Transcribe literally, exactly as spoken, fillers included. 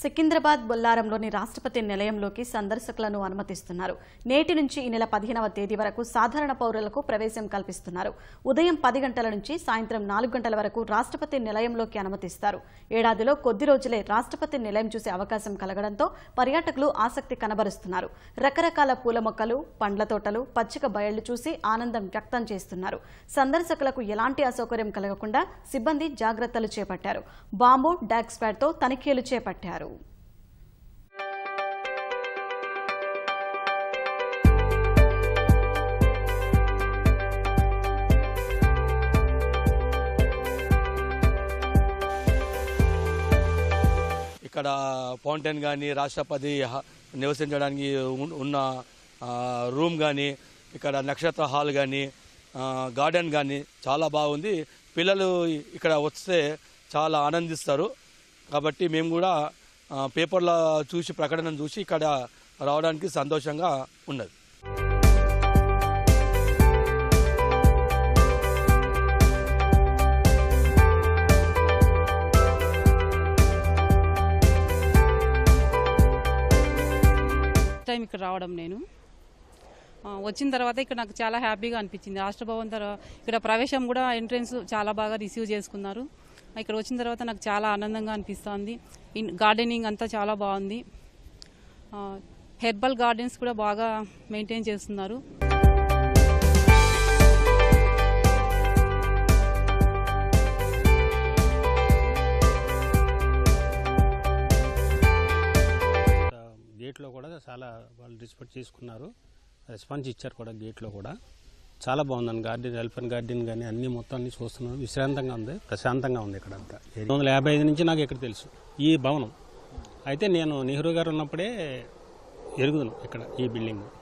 సికింద్రాబాద్ బొల్లారంలోని రాష్ట్రపతి నిలయంలోకి సందర్శకులను అనుమతిస్తున్నారు. నేటి నుంచి ఈ నెల పదిహేనవ తేదీ వరకు సాధారణ పౌరులకు ప్రవేశం కల్పిస్తున్నారు. ఉదయం పది గంటల నుంచి సాయంత్రం నాలుగు గంటల వరకు రాష్ట్రపతి నిలయంలోకి అనుమతిస్తారు. ఏడాదిలో కొద్ది రోజులే రాష్ట్రపతి నిలయం చూసే అవకాశం కలగడంతో పర్యాటకులు ఆసక్తి కనబరుస్తున్నారు. రకరకాల పూల మొక్కలు, పండ్ల తోటలు, పచ్చిక బయళ్లు చూసి ఆనందం వ్యక్తం చేస్తున్నారు. సందర్శకులకు ఎలాంటి అసౌకర్యం కలగకుండా సిబ్బంది జాగ్రత్తలు చేపట్టారు. బాంబు, డాగ్ స్క్వాడ్ తో తనిఖీలు చేపట్టారు. ఇక్కడ ఫౌంటైన్ కానీ, రాష్ట్రపతి నివసించడానికి ఉన్న రూమ్ కానీ, ఇక్కడ నక్షత్ర హాల్ కానీ, గార్డెన్ కానీ చాలా బాగుంది. పిల్లలు ఇక్కడ వస్తే చాలా ఆనందిస్తారు. కాబట్టి మేము కూడా పేపర్లో చూసి, ప్రకటనను చూసి ఇక్కడ రావడానికి సంతోషంగా ఉన్నది. టైం ఇక్కడ రావడం, నేను వచ్చిన తర్వాత ఇక్కడ నాకు చాలా హ్యాపీగా అనిపించింది. రాష్ట్ర భవన్ ఇక్కడ ప్రవేశం కూడా ఎంట్రెన్స్ చాలా బాగా రిసీవ్ చేసుకున్నారు. ఇక్కడ వచ్చిన తర్వాత నాకు చాలా ఆనందంగా అనిపిస్తుంది. గార్డెనింగ్ అంతా చాలా బాగుంది. హెర్బల్ గార్డెన్స్ కూడా బాగా మెయింటైన్ చేస్తున్నారు. గేట్లో కూడా చాలా వాళ్ళు రెస్పెక్ట్ చేసుకున్నారు, రెస్పాన్స్ ఇచ్చారు కూడా. గేట్లో కూడా చాలా బాగుందండి. గార్డెన్, ఎలిఫెంట్ గార్డెన్ కానీ అన్ని మొత్తాన్ని చూస్తున్నాను. విశ్రాంతంగా ఉంది, ప్రశాంతంగా ఉంది ఇక్కడ అంతా. ఏడు వందల యాభై ఐదు నుంచి నాకు ఇక్కడ తెలుసు ఈ భవనం. అయితే నేను నెహ్రూ గారు ఉన్నప్పుడే ఎరుగుదును ఇక్కడ ఈ బిల్డింగ్.